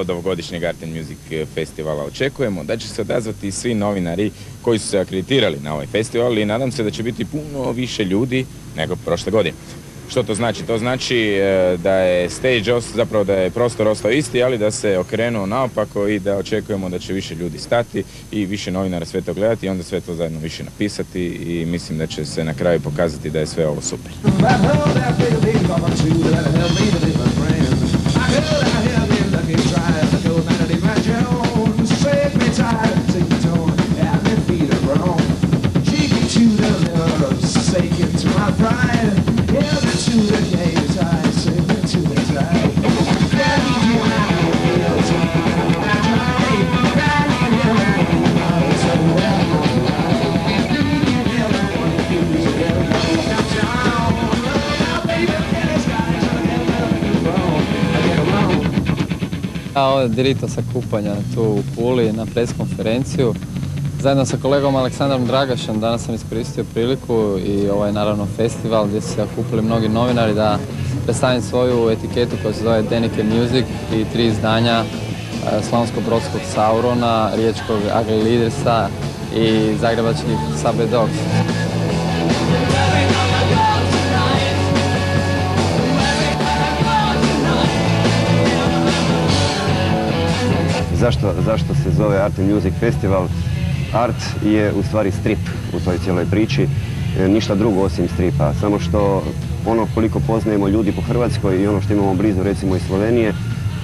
od ovogodišnjeg Art and Music Festivala očekujemo da će se odazvati svi novinari koji su se akreditirali na ovaj festival i nadam se da će biti puno više ljudi nego prošle godine. Što to znači? To znači da je prostor ostao isti, ali da se okrenuo naopako i da očekujemo da će više ljudi stati i više novinara sve to gledati i onda sve to zajedno više napisati i mislim da će se na kraju pokazati da je sve ovo super. Od dirito sa kupanja tu u Puli na preskonferenciju. Zajedno sa kolegom Aleksandrom Dragašem danas sam iskoristio priliku i ovo je naravno festival gdje su se okupili mnogi novinari da predstavim svoju etiketu koja se zove Denike Music i 3 izdanja Slavonsko-brodskog Saurona, Riječkog Agri Lidersa i Zagrebačkih Sabre Dogs. Zašto se zove Art and Music Festival? Art je u stvari strip u toj cijeloj priči, ništa drugo osim stripa, samo što ono koliko poznajemo ljudi po Hrvatskoj i ono što imamo blizu recimo iz Slovenije,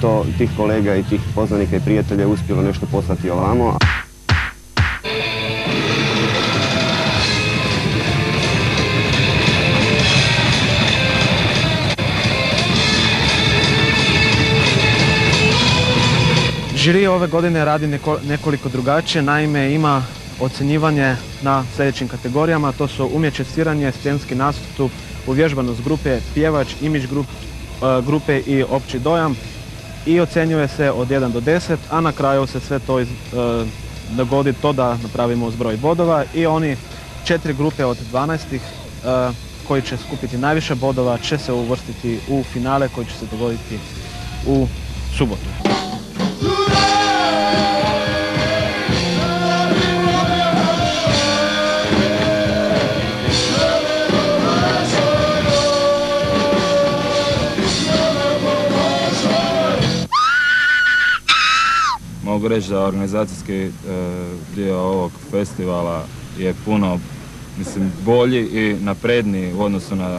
to tih kolega i tih poznanika i prijatelja je uspjelo nešto poslati ovamo. Žiri ove godine radi nekoliko drugačije, naime ima ocjenjivanje na sljedećim kategorijama, to su umjećestiranje, scenski nastup, uvježbanost grupe, pjevač, imidž grupe i opći dojam i ocjenjuje se od 1 do 10, a na kraju se sve to dogodi to da napravimo zbroj bodova i oni 4 grupe od 12 koji će skupiti najviše bodova će se uvrstiti u finale koji će se dogoditi u subotu. Mogu reći da organizacijski dio ovog festivala je puno bolji i napredniji u odnosu na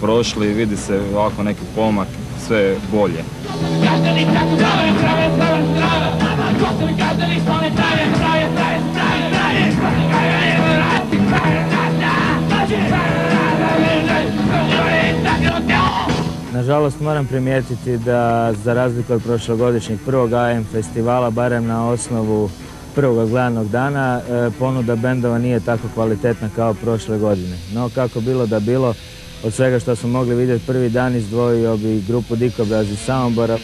prošli i vidi se ovako neki pomak, sve bolje. Nažalost moram primijetiti da za razliku od prošlogodišnjeg prvog AM festivala, barem na osnovu prvog glavnog dana, ponuda bendova nije tako kvalitetna kao prošle godine. No kako bilo da bilo, od svega što smo mogli vidjeti prvi dan izdvojio bi grupu Dikobraz iz Samobora.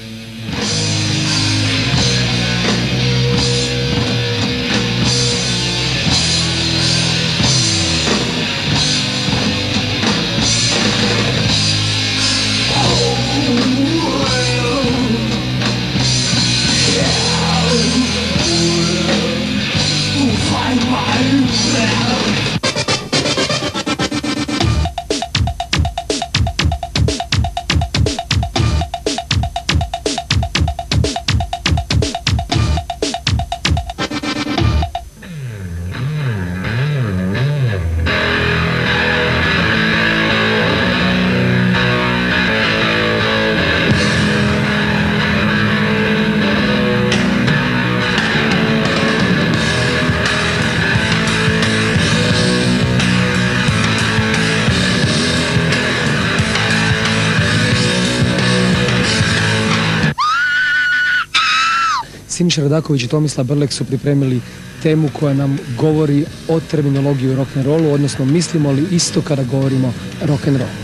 Siniša Radaković i Tomislav Brlek su pripremili temu koja nam govori o terminologiji rock'n'rollu, odnosno mislimo li isto kada govorimo rock'n'roll.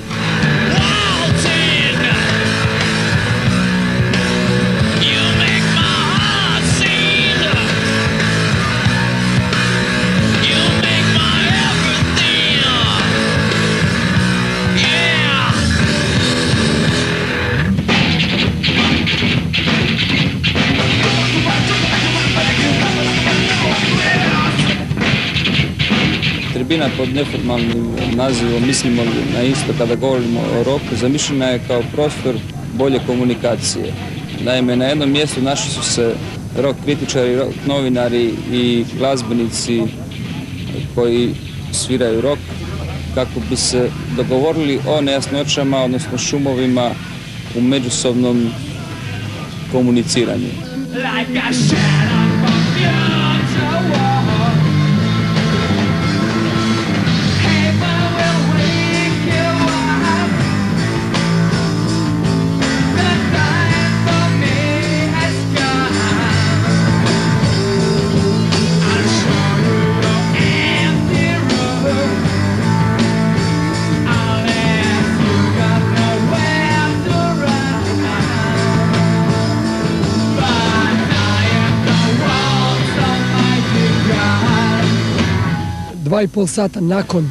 Tribina pod neformalnim nazivom Mislimo na isto kada govorimo o roku zamišljena je kao prostor bolje komunikacije. Naime, na jednom mjestu našli su se rock kritičari, rock novinari i glazbenici koji sviraju rock kako bi se dogovorili o nejasnoćama, odnosno šumovima u međusobnom komuniciranju. Dva i pol sata nakon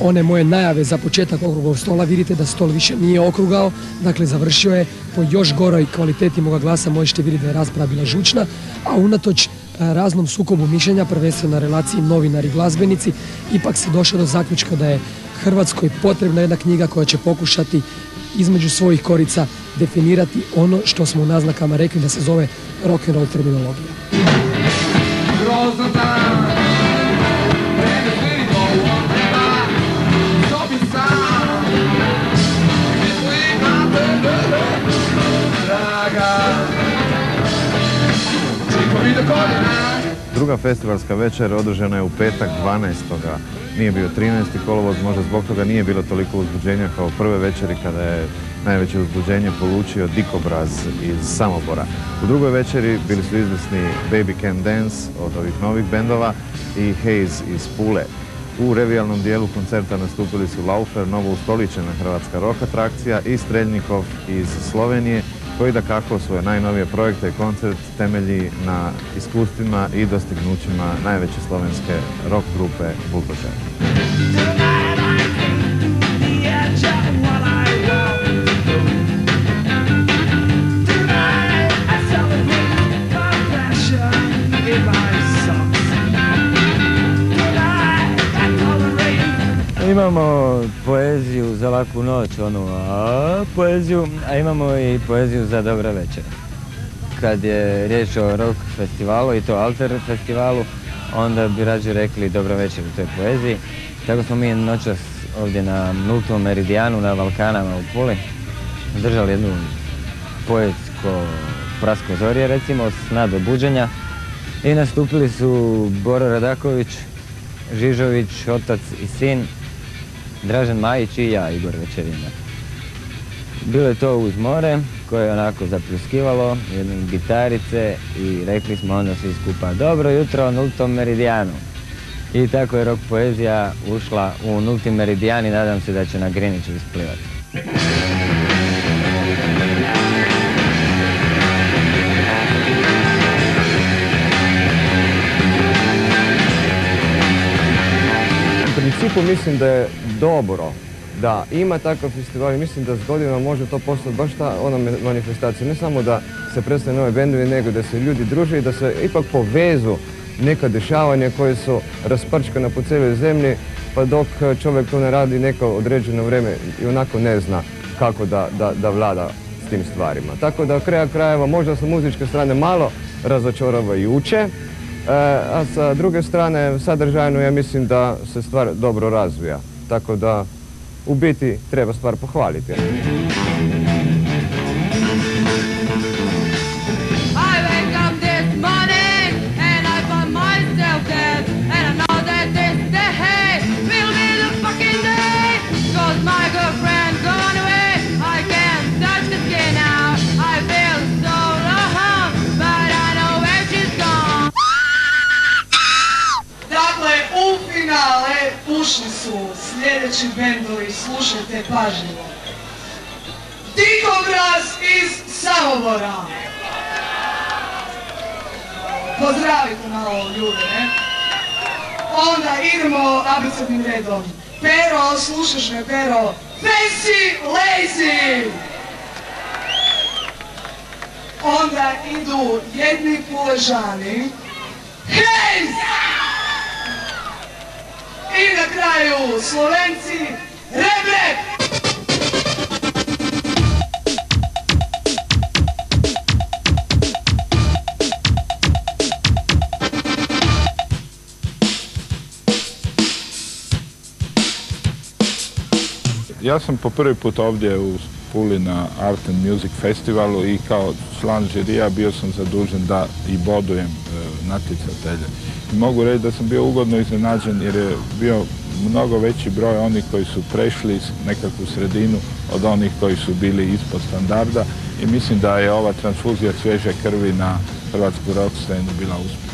one moje najave za početak okruglog stola vidite da stol više nije okrugao, dakle završio je po još goroj kvaliteti moga glasa, možete vidjeti da je rasprava bila žučna, a unatoč raznom sukobu mišljenja, prvenstveno na relaciji novinari glazbenici, ipak se došlo do zaključka da je Hrvatskoj potrebna jedna knjiga koja će pokušati između svojih korica definirati ono što smo u naznakama rekli da se zove rock'n'roll terminologija. Druga festivalska večer održana je u petak 12. Nije bio 13. kolovoz, možda zbog toga nije bilo toliko uzbuđenja kao prve večeri kada je najveće uzbuđenje polučio Dikobraz iz Samobora. U drugoj večeri bili su izvrsni Baby Can Dance od ovih novih bendova i Haze iz Pule. U revijalnom dijelu koncerta nastupili su Laufer, novo ustoličena hrvatska rock atrakcija, i Streljnikov iz Slovenije, koji dakako svoje najnovije projekte i koncert temelji na iskustvima i dostignućima najveće slovenske rock grupe Bulkosa. Imamo poeziju za laku noć, a imamo i poeziju za dobra večera. Kad je riječ o rock festivalu, i to alter festivalu, onda bi rađe rekli dobra večer u toj poeziji. Tako smo mi noćas ovdje na Nultom meridijanu, na Balkanama u Puli, držali jednu poetsko prasko zorje, recimo, sna do buđenja. I nastupili su Boro Radaković, Žižović, otac i sin, Dražen Majić i ja, Igor Večerina. Bilo je to uz more koje je onako zapljuskivalo, jedne gitarice, i rekli smo onda svi skupa dobro jutro Nultom meridijanu. I tako je rock poezija ušla u Nulti meridijan i nadam se da će na Griniću isplivati. U principu mislim da je dobro da ima takav festival i mislim da s godinama može to postati baš ta ona manifestacija. Ne samo da se predstavljaju nove bendovi, nego da se ljudi druže i da se ipak povezu neka dešavanja koje su rasprčkana po cijeloj zemlji, pa dok čovjek to ne radi neko određeno vrijeme i onako ne zna kako da vlada s tim stvarima. Tako da kraja krajeva možda sa muzičke strane malo razočaravajuće, a sa druge strane sadržajno ja mislim da se stvar dobro razvija, tako da u biti treba stvar pohvaliti. Ušli su sljedeći bendovi, slušajte pažljivo. Dikobraz iz Samobora. Pozdravite malo ljude, ne? Onda idemo abecednim redom. Pero, slušaš me, Pero? Fancy Lazy! Onda idu jedni puležani. Haze! I na kraju Slovenci Reb Reb! Ja sam po prvi put ovdje u Puli na Art and Music Festivalu I kao član žirija bio sam zadužen da I bodujem natjecatelje. Mogu reći da sam bio ugodno iznenađen jer je bio mnogo veći broj onih koji su prešli nekakvu sredinu od onih koji su bili ispod standarda I mislim da je ova transfuzija svježe krvi na hrvatsku rock scenu bila uspješna.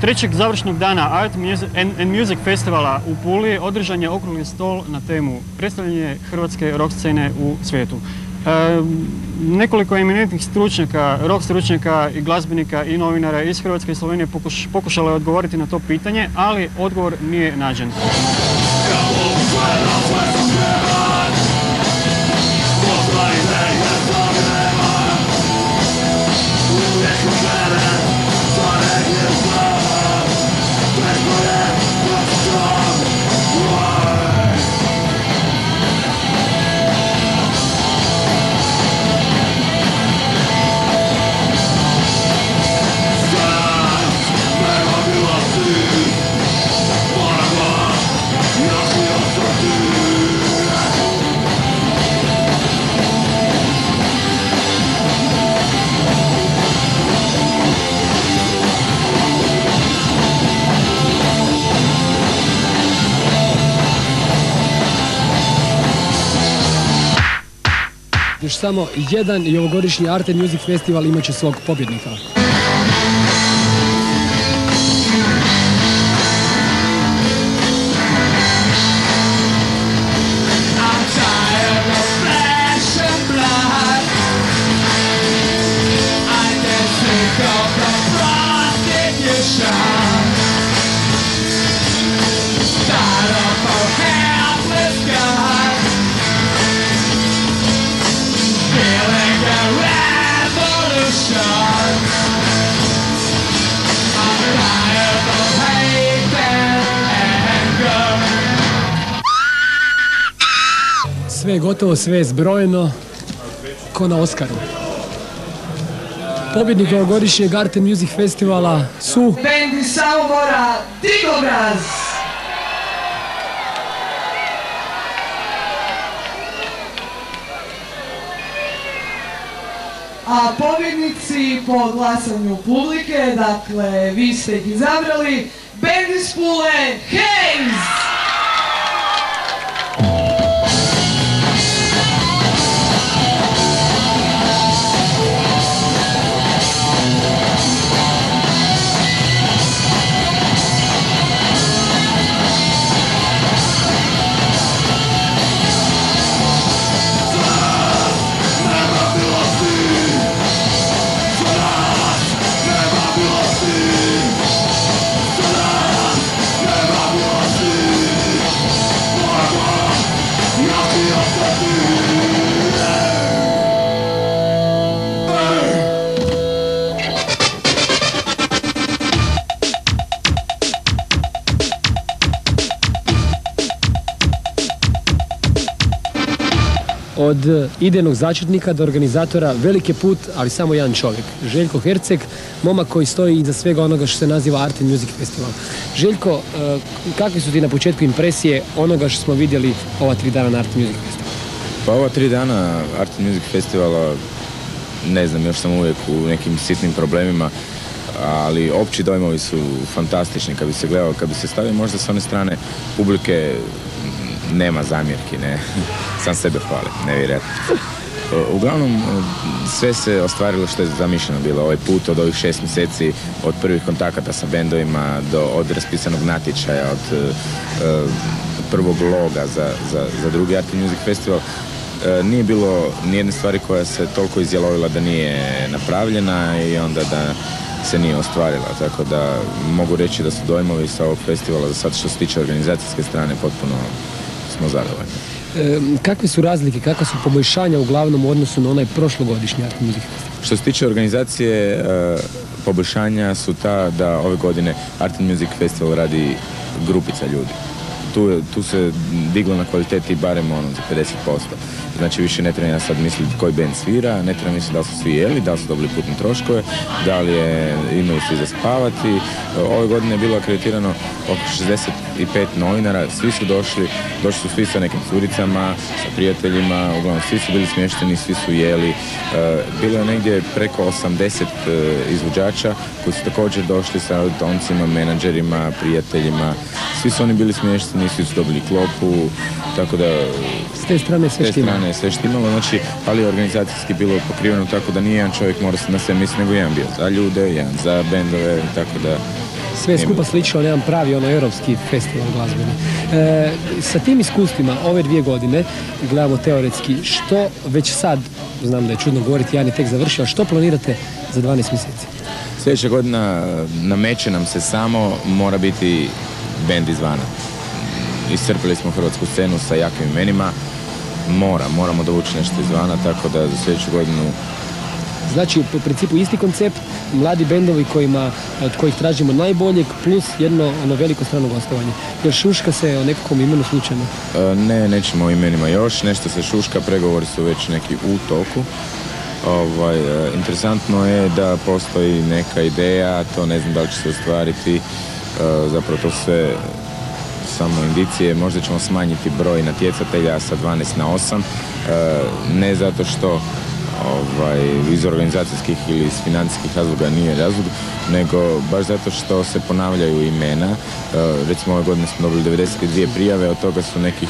Trećeg završnog dana Art and Music Festivala u Puli održan je okrugli stol na temu predstavljanje hrvatske rock scene u svijetu. Nekoliko eminentnih stručnjaka, rock stručnjaka I glazbenika I novinara iz Hrvatske I Slovenije pokušalo je odgovoriti na to pitanje, ali odgovor nije nađen. Još samo jedan I ovogodišnji Art and Music Festival imat će svog pobjednika. Sve je gotovo, sve je zbrojeno, ko na Oskaru. Pobjednik ovogodišnjeg Art and Music Festivala su... Bend iz Samobora, Dikobraz! A pobjednici po glasanju publike, dakle, vi ste ih izabrali, Bend iz Pule, Haze! Come on! od idejnog začetnika do organizatora velik je put, ali samo jedan čovjek. Željko Herceg, momak koji stoji iza svega onoga što se naziva Art and Music Festival. Željko, kakve su ti na početku impresije onoga što smo vidjeli ova 3 dana na Art and Music Festivalu? Pa ova 3 dana Art and Music Festivala, ne znam, još sam uvijek u nekim sitnim problemima, ali opći dojmovi su fantastični kad bi se gledao, kad bi se stavio možda s one strane publike nema zamjerki, ne, sam sebe hvali, nevjerojatno. Uglavnom, sve se ostvarilo što je zamišljeno bilo, ovaj put od ovih 6 mjeseci, od prvih kontakata sa bendovima, od raspisanog natječaja, od prvog loga za drugi Art & Music Festival. Nije bilo nijedne stvari koja se toliko izjelovila da nije napravljena i onda da se nije ostvarila, tako da mogu reći da su dojmovi sa ovog festivala za sad što se tiče organizacijske strane potpuno smo zadovoljni. Kakve su razlike, kakva su poboljšanja uglavnom u odnosu na onaj prošlogodišnji Art & Music Festival? Što se tiče organizacije, poboljšanja su ta da ove godine Art & Music Festival radi grupica ljudi. Tu se diglo na kvaliteti barem za 50%. Znači više ne treba sad misliti koji band svira, ne treba misliti da li su svi jeli, da li su dobili putne troškove, da li imaju svi za spavati. Ove godine je bilo akreditirano oko 65 novinara, svi su došli su svi sa nekim curicama, sa prijateljima, uglavnom svi su bili smješteni, svi su jeli. Bilo je negdje preko 80 izvođača koji su također došli sa auditoncima, menadžerima, prijateljima. Svi su oni bili smješteni, svi su dobili klopu, tako da s te strane je sve štimalo, znači, ali je organizacijski bilo pokriveno tako da nije jedan čovjek mora se na sve misliti, nego jedan bio za ljude, jedan za bendove, tako da sve skupa slično na jedan pravi europski festival glazbeni. Sa tim iskustvima ove 2 godine, gledamo teoretski, što već sad, znam da je čudno govoriti, jedan je tek završio, što planirate za 12 mjeseci? Sljedeća godina nameće nam se samo, mora biti bend izvana. Iscrpili smo hrvatsku scenu sa jakim imenima, moramo dovući nešto izvana, tako da za sljedeću godinu... Znači, u principu isti koncept, mladi bendovi od kojih tražimo najboljeg, plus jedno veliko strano gostovanje. Jer šuška se o nekakvom imenu slučajno? Ne, nećemo o imenima još, nešto se šuška, pregovori su već neki u toku. Interesantno je da postoji neka ideja, to ne znam da li će se ostvariti, zapravo to sve... samo indicije, možda ćemo smanjiti broj natjecatelja sa 12 na 8, ne zato što iz organizacijskih ili iz financijskih razloga nije razlog, nego baš zato što se ponavljaju imena. Recimo ove godine smo dobili 92 prijave, od toga su nekih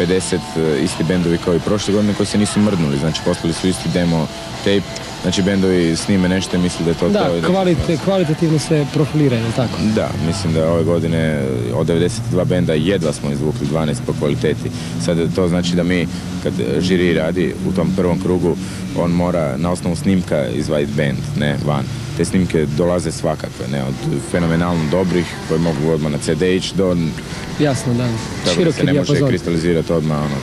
50 isti bendovi kao i prošle godine koji se nisu mrdnuli, znači poslali su isti demo tape, znači bendovi snime nešto i misli da je to... Da, kvalitativno se profiliraju, je li tako? Da, mislim da ove godine od 92 benda jedva smo izvukli 12 po kvaliteti. Sad to znači da mi, kad žiri radi u tom prvom krugu, on mora na osnovu snimka izvaditi bend, ne van. Te snimke dolaze svakakve, ne, od fenomenalno dobrih koje mogu odmah na CD ići do... Jasno, da, široki dijapazon. Tako da se ne može kristalizirati odmah, ono...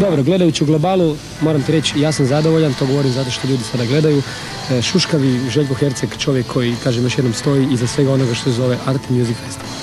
Dobro, gledajući u globalu, moram ti reći, ja sam zadovoljan, to govorim zato što ljudi sada gledaju. Šuškavi Željko Herceg, čovjek koji, kažem još jednom, stoji iza svega onoga što se zove Art & Music Festival.